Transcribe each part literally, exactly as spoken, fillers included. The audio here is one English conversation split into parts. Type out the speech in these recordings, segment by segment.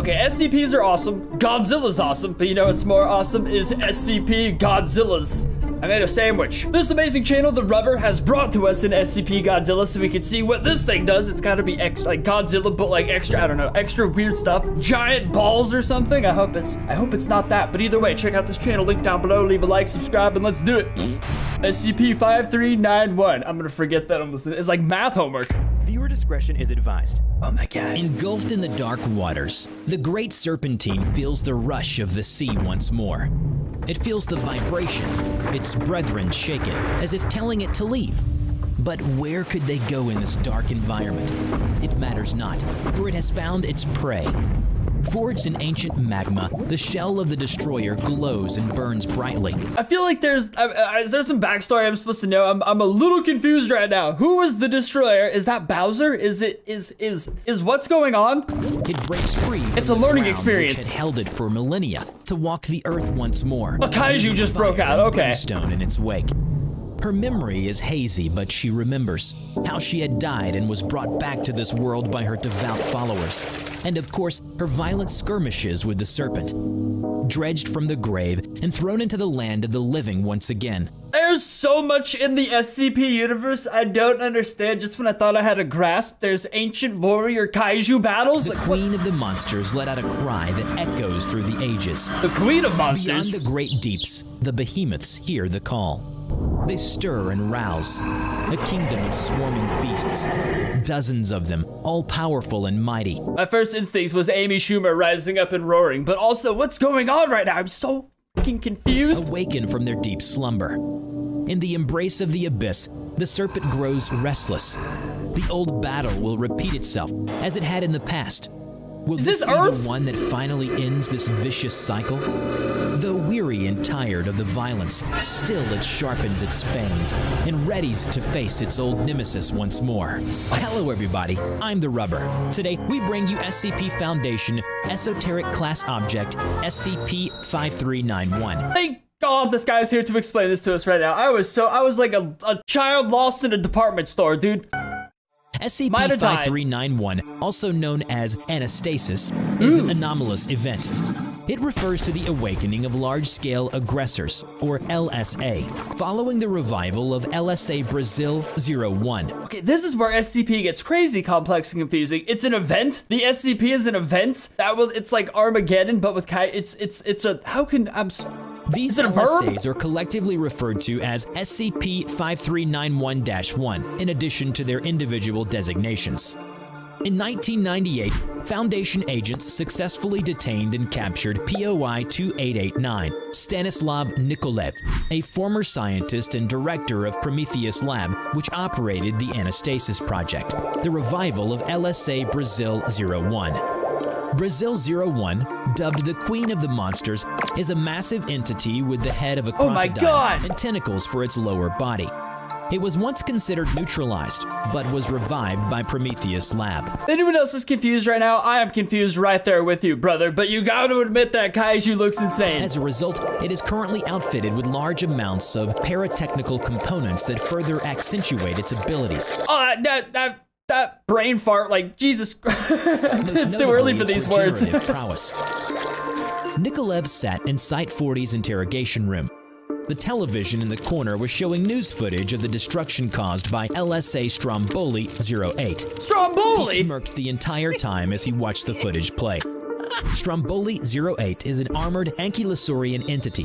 Okay, S C Ps are awesome. Godzilla's awesome. But you know what's more awesome is S C P Godzilla's. I made a sandwich. This amazing channel, The Rubber, has brought to us an S C P Godzilla so we can see what this thing does. It's gotta be extra, like Godzilla, but like extra, I don't know, extra weird stuff. Giant balls or something. I hope it's, I hope it's not that. But either way, check out this channel, link down below, leave a like, subscribe, and let's do it. S C P five three nine one. I'm gonna forget that almost. It's like math homework. Viewer discretion is advised. Oh my god. Engulfed in the dark waters, the Great Serpentine feels the rush of the sea once more. It feels the vibration, its brethren shake it, as if telling it to leave. But where could they go in this dark environment? It matters not, for it has found its prey. Forged in ancient magma, the shell of the destroyer glows and burns brightly. I feel like there's, I, I, is there some backstory I'm supposed to know? I'm, I'm a little confused right now. Who is the destroyer? Is that Bowser? Is it, is, is, is what's going on? It breaks free. It's a learning experience. Which had held it for millennia to walk the earth once more. A kaiju just broke out, okay. Stone in its wake. Her memory is hazy, but she remembers how she had died and was brought back to this world by her devout followers. And of course, her violent skirmishes with the serpent. Dredged from the grave and thrown into the land of the living once again. There's so much in the S C P universe I don't understand. Just when I thought I had a grasp, there's ancient warrior kaiju battles. The queen of the monsters let out a cry that echoes through the ages. The queen of monsters. Beyond the great deeps, the behemoths hear the call. They stir and rouse, a kingdom of swarming beasts, dozens of them, all powerful and mighty. My first instinct was Amy Schumer rising up and roaring, but also what's going on right now? I'm so fucking confused. Awaken from their deep slumber. In the embrace of the abyss, the serpent grows restless. The old battle will repeat itself as it had in the past. Will Is this, this Earth? Be the one that finally ends this vicious cycle? Though weary and tired of the violence, still it sharpens its fangs and readies to face its old nemesis once more. What? Hello everybody, I'm The Rubber. Today we bring you S C P Foundation, Esoteric Class Object, S C P five three nine one. Thank God this guy's here to explain this to us right now. I was so, I was like a, a child lost in a department store, dude. S C P five three nine one, also known as Anastasis, is an anomalous event. It refers to the awakening of large-scale aggressors, or L S A, following the revival of L S A Brazil zero one. Okay, this is where S C P gets crazy, complex, and confusing. It's an event. The S C P is an event. That will. It's like Armageddon, but with Kai. It's it's it's a. How can I'm. These L S As are collectively referred to as S C P five three nine one dash one, in addition to their individual designations. In nineteen ninety-eight, Foundation agents successfully detained and captured P O I two eight eight nine, Stanislav Nikolev, a former scientist and director of Prometheus Lab, which operated the Anastasis project, the revival of L S A Brazil zero one. Brazil zero one, dubbed the Queen of the Monsters, is a massive entity with the head of a crocodile oh my God. and tentacles for its lower body. It was once considered neutralized, but was revived by Prometheus Lab. Anyone else is confused right now? I am confused right there with you, brother, but you gotta admit that kaiju looks insane. As a result, it is currently outfitted with large amounts of paratechnical components that further accentuate its abilities. Oh, that... that That brain fart, like, Jesus Christ. It's too early for these words. Nikolev sat in Site forty's interrogation room. The television in the corner was showing news footage of the destruction caused by L S A Stromboli zero eight. Stromboli? He smirked the entire time as he watched the footage play. Stromboli zero eight is an armored ankylosaurian entity.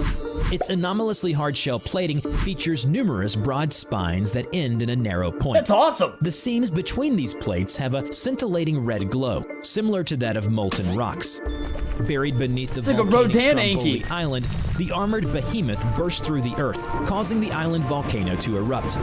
Its anomalously hard shell plating features numerous broad spines that end in a narrow point. That's awesome! The seams between these plates have a scintillating red glow, similar to that of molten rocks. Buried beneath the it's volcanic like Stromboli Anki. Island, the armored behemoth burst through the earth, causing the island volcano to erupt.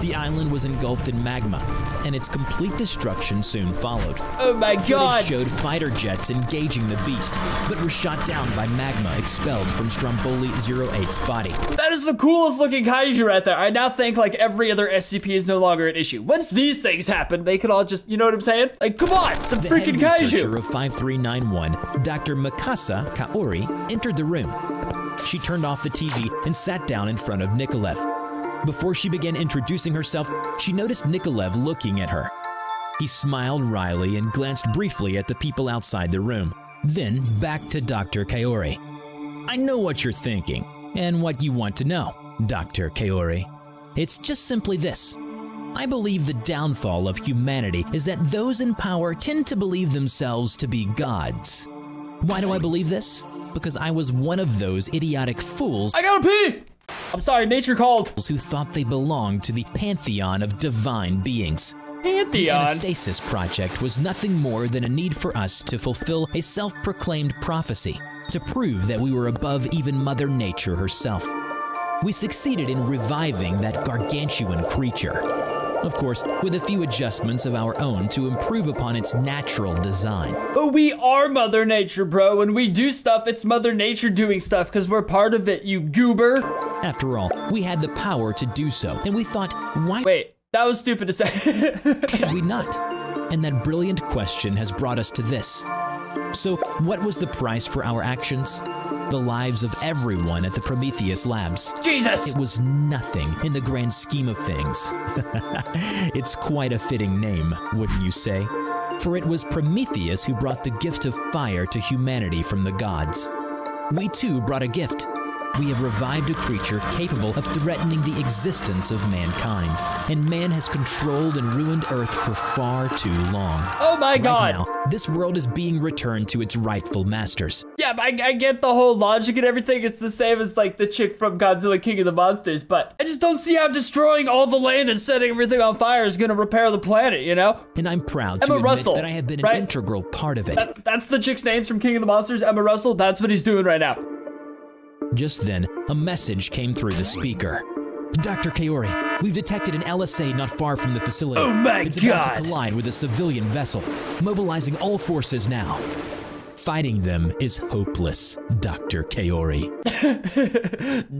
The island was engulfed in magma, and its complete destruction soon followed. Oh my god! Footage showed fighter jets engaging the beast, but were shot down by magma expelled from Stromboli zero eight's body. That is the coolest looking kaiju right there. I now think like every other S C P is no longer an issue. Once these things happen, they could all just, you know what I'm saying? Like, come on, some the freaking kaiju! The head researcher of five three nine one, Doctor Mikasa Kaori, entered the room. She turned off the T V and sat down in front of Nikolev. Before she began introducing herself, she noticed Nikolev looking at her. He smiled wryly and glanced briefly at the people outside the room. Then back to Doctor Kaori. I know what you're thinking and what you want to know, Doctor Kaori. It's just simply this. I believe the downfall of humanity is that those in power tend to believe themselves to be gods. Why do I believe this? Because I was one of those idiotic fools. I gotta pee! I'm sorry, nature called. Who thought they belonged to the pantheon of divine beings. Pantheon? The Anastasis project was nothing more than a need for us to fulfill a self-proclaimed prophecy, to prove that we were above even Mother Nature herself. We succeeded in reviving that gargantuan creature. Of course, with a few adjustments of our own to improve upon its natural design. But we are Mother Nature, bro. When we do stuff, it's Mother Nature doing stuff because we're part of it, you goober. After all, we had the power to do so, and we thought, why- Wait, that was stupid to say. Should we not? And that brilliant question has brought us to this. So, what was the price for our actions? The lives of everyone at the Prometheus Labs. Jesus! It was nothing in the grand scheme of things. It's quite a fitting name, wouldn't you say? For it was Prometheus who brought the gift of fire to humanity from the gods. We too brought a gift. We have revived a creature capable of threatening the existence of mankind. And man has controlled and ruined Earth for far too long. Oh my God! Right now, this world is being returned to its rightful masters. Yeah, I, I get the whole logic and everything. It's the same as like the chick from Godzilla King of the Monsters, but I just don't see how destroying all the land and setting everything on fire is gonna repair the planet, you know? And I'm proud to Emma Russell, admit that I have been an right? integral part of it. That, that's the chick's name from King of the Monsters, Emma Russell. That's what he's doing right now. Just then, a message came through the speaker. Doctor Kaori, we've detected an L S A not far from the facility. Oh my God! It's about to collide with a civilian vessel. Mobilizing all forces now. Fighting them is hopeless, Doctor Kaori.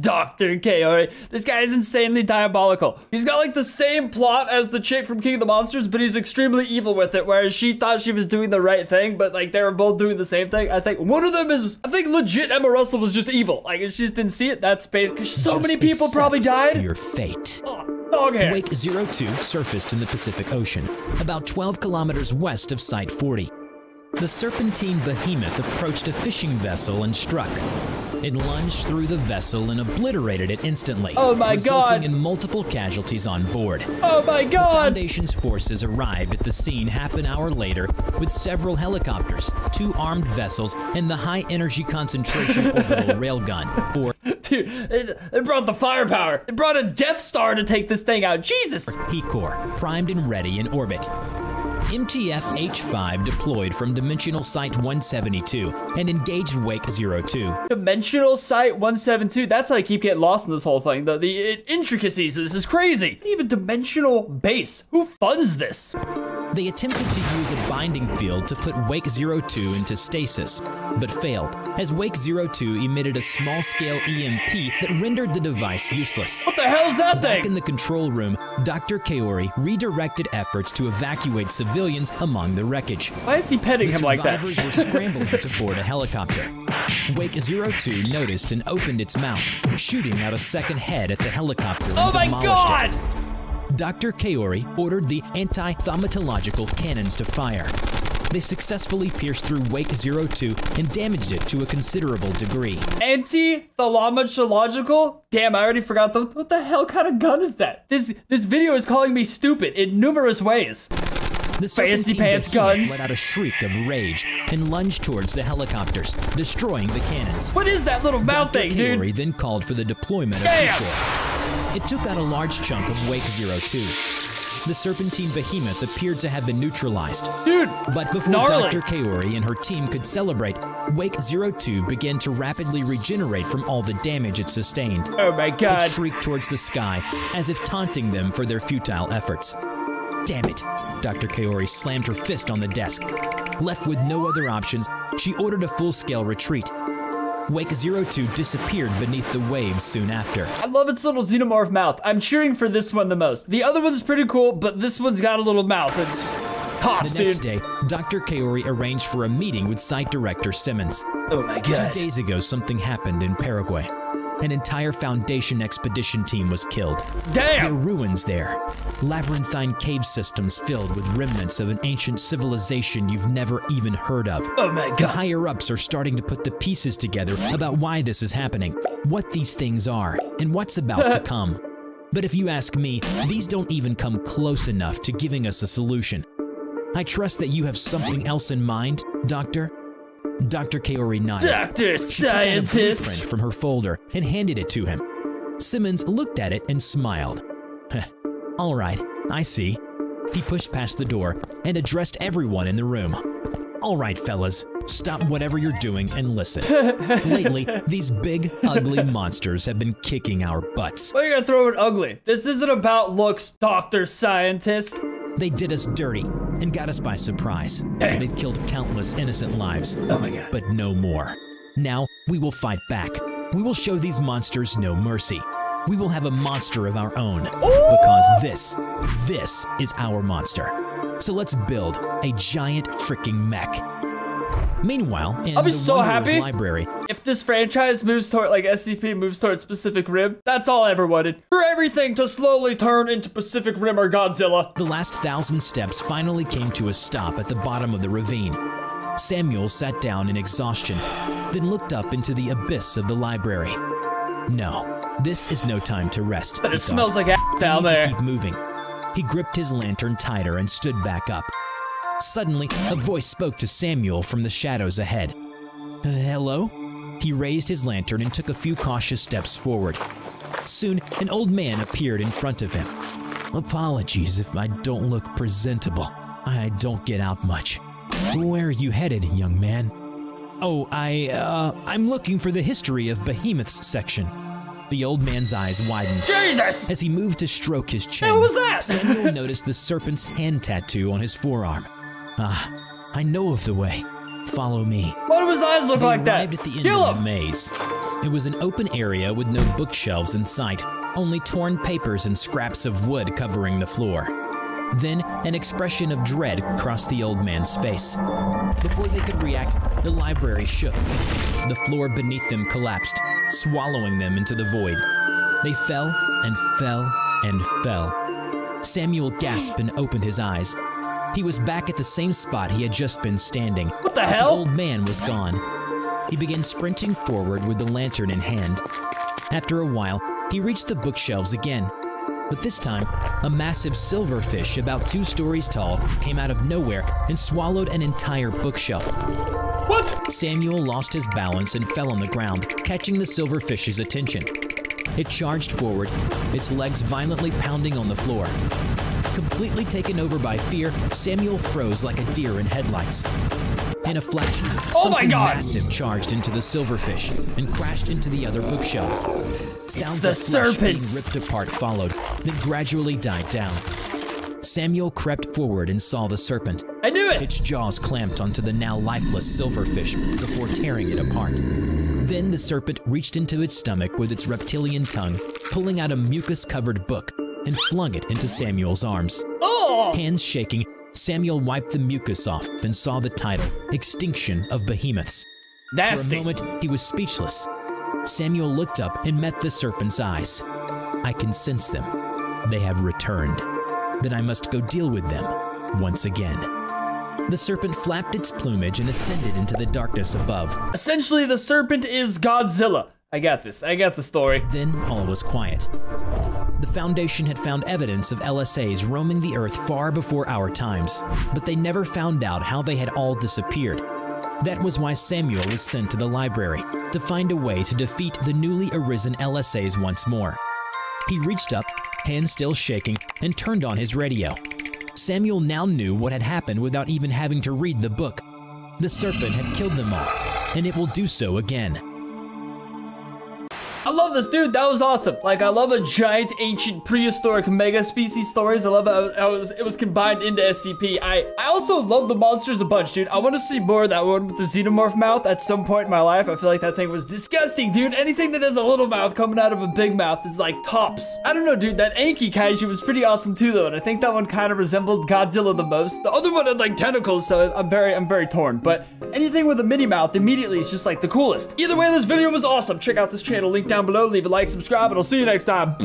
Doctor Kaori. This guy is insanely diabolical. He's got like the same plot as the chick from King of the Monsters, but he's extremely evil with it, whereas she thought she was doing the right thing, but like they were both doing the same thing. I think one of them is, I think legit Emma Russell was just evil. Like if she just didn't see it, that's basically, so just many people probably died. Your fate. Oh. Okay. Wake zero two surfaced in the Pacific Ocean, about twelve kilometers west of Site forty. The serpentine behemoth approached a fishing vessel and struck. It lunged through the vessel and obliterated it instantly, oh my resulting God. in multiple casualties on board. Oh my God! The Foundation's forces arrived at the scene half an hour later with several helicopters, two armed vessels, and the high-energy concentration orbital railgun. Or Dude, it, it brought the firepower. It brought a Death Star to take this thing out. Jesus! HeCor, primed and ready in orbit. M T F H five deployed from Dimensional Site one seventy-two and engaged Wake zero two. Dimensional Site one seventy-two? That's how I keep getting lost in this whole thing. The, the intricacies of this is crazy. Even dimensional base. Who funds this? They attempted to use a binding field to put Wake zero two into stasis, but failed, as Wake zero two emitted a small-scale E M P that rendered the device useless. What the hell is that thing? Back in the control room, Doctor Kaori redirected efforts to evacuate civilians among the wreckage. Why is he petting him like that? The survivors were scrambling to board a helicopter. Wake zero two noticed and opened its mouth, shooting out a second head at the helicopter and demolished it. Oh my God! Doctor Kaori ordered the anti-thaumatological cannons to fire. They successfully pierced through Wake zero two and damaged it to a considerable degree. Anti-thaumatological? Damn, I already forgot the- what the hell kind of gun is that? This- this video is calling me stupid in numerous ways. The fancy pants guns let out a shriek of rage and lunged towards the helicopters, destroying the cannons. What is that little mouth thing, dude? Doctor Kaori then called for the deployment Damn. of HeCor. It took out a large chunk of Wake zero two. The serpentine behemoth appeared to have been neutralized. Dude, but before gnarly. Doctor Kaori and her team could celebrate, Wake zero two began to rapidly regenerate from all the damage it sustained. Oh my God. It shrieked towards the sky, as if taunting them for their futile efforts. Damn it. Doctor Kaori slammed her fist on the desk. Left with no other options, she ordered a full-scale retreat. Wake zero two disappeared beneath the waves soon after. I love its little xenomorph mouth. I'm cheering for this one the most. The other one's pretty cool, but this one's got a little mouth. It's pops, The next dude. day, Doctor Kaori arranged for a meeting with Site Director Simmons. Oh my God. Two days ago, something happened in Paraguay. An entire Foundation expedition team was killed. Damn! There are ruins there. Labyrinthine cave systems filled with remnants of an ancient civilization you've never even heard of. Oh my God. The higher-ups are starting to put the pieces together about why this is happening, what these things are, and what's about to come. But if you ask me, these don't even come close enough to giving us a solution. I trust that you have something else in mind, Doctor? Doctor Kaori nodded. Doctor Scientist! She took out a blueprint from her folder and handed it to him. Simmons looked at it and smiled. All right, I see. He pushed past the door and addressed everyone in the room. All right, fellas, stop whatever you're doing and listen. Lately, these big, ugly monsters have been kicking our butts. Why are you gonna throw it ugly? This isn't about looks, Doctor Scientist. They did us dirty and got us by surprise. Hey. They've killed countless innocent lives. Oh my God. But no more. Now, we will fight back. We will show these monsters no mercy. We will have a monster of our own. Ooh. Because this, this is our monster. So let's build a giant freaking mech. Meanwhile, in I'll be the so happy library, if this franchise moves toward, like S C P moves towards Pacific Rim, that's all I ever wanted. For everything to slowly turn into Pacific Rim or Godzilla. The last thousand steps finally came to a stop at the bottom of the ravine. Samuel sat down in exhaustion, then looked up into the abyss of the library. No, this is no time to rest. But it smells like ass down there. Keep moving. He gripped his lantern tighter and stood back up. Suddenly, a voice spoke to Samuel from the shadows ahead. Uh, hello? He raised his lantern and took a few cautious steps forward. Soon, an old man appeared in front of him. Apologies if I don't look presentable. I don't get out much. Where are you headed, young man? Oh, I, uh, I'm looking for the history of Behemoth's section. The old man's eyes widened. Jesus! As he moved to stroke his chin, what was that? Samuel noticed the serpent's hand tattoo on his forearm. Ah, I know of the way. Follow me. Why do his eyes look like that? They arrived at the end of the maze. It was an open area with no bookshelves in sight, only torn papers and scraps of wood covering the floor. Then, an expression of dread crossed the old man's face. Before they could react, the library shook. The floor beneath them collapsed, swallowing them into the void. They fell and fell and fell. Samuel gasped and opened his eyes. He was back at the same spot he had just been standing. What the hell? The old man was gone. He began sprinting forward with the lantern in hand. After a while, he reached the bookshelves again. But this time, a massive silverfish about two stories tall came out of nowhere and swallowed an entire bookshelf. What? Samuel lost his balance and fell on the ground, catching the silverfish's attention. It charged forward, its legs violently pounding on the floor. Completely taken over by fear, Samuel froze like a deer in headlights. In a flash, oh something my God. massive charged into the silverfish and crashed into the other bookshelves. Sounds of flesh being ripped apart followed, then gradually died down. Samuel crept forward and saw the serpent. I knew it! Its jaws clamped onto the now lifeless silverfish before tearing it apart. Then the serpent reached into its stomach with its reptilian tongue, pulling out a mucus-covered book, and flung it into Samuel's arms. Oh! Hands shaking, Samuel wiped the mucus off and saw the title, Extinction of Behemoths. Nasty. For a moment, he was speechless. Samuel looked up and met the serpent's eyes. I can sense them. They have returned. Then I must go deal with them once again. The serpent flapped its plumage and ascended into the darkness above. Essentially, the serpent is Godzilla. I got this. I got the story. Then all was quiet. The Foundation had found evidence of L S As roaming the Earth far before our times, but they never found out how they had all disappeared. That was why Samuel was sent to the library, to find a way to defeat the newly arisen L S As once more. He reached up, hands still shaking, and turned on his radio. Samuel now knew what had happened without even having to read the book. The serpent had killed them all, and it will do so again. I love this, dude. That was awesome. Like, I love a giant, ancient, prehistoric mega species stories. I love how, how it, was, it was combined into S C P. I, I also love the monsters a bunch, dude. I want to see more of that one with the xenomorph mouth at some point in my life. I feel like that thing was disgusting, dude. Anything that has a little mouth coming out of a big mouth is like tops. I don't know, dude. That Anki Kaiju was pretty awesome too, though, and I think that one kind of resembled Godzilla the most. The other one had like tentacles, so I'm very, I'm very torn. But anything with a mini mouth immediately is just like the coolest. Either way, this video was awesome. Check out this channel link down below, leave a like, subscribe, and I'll see you next time.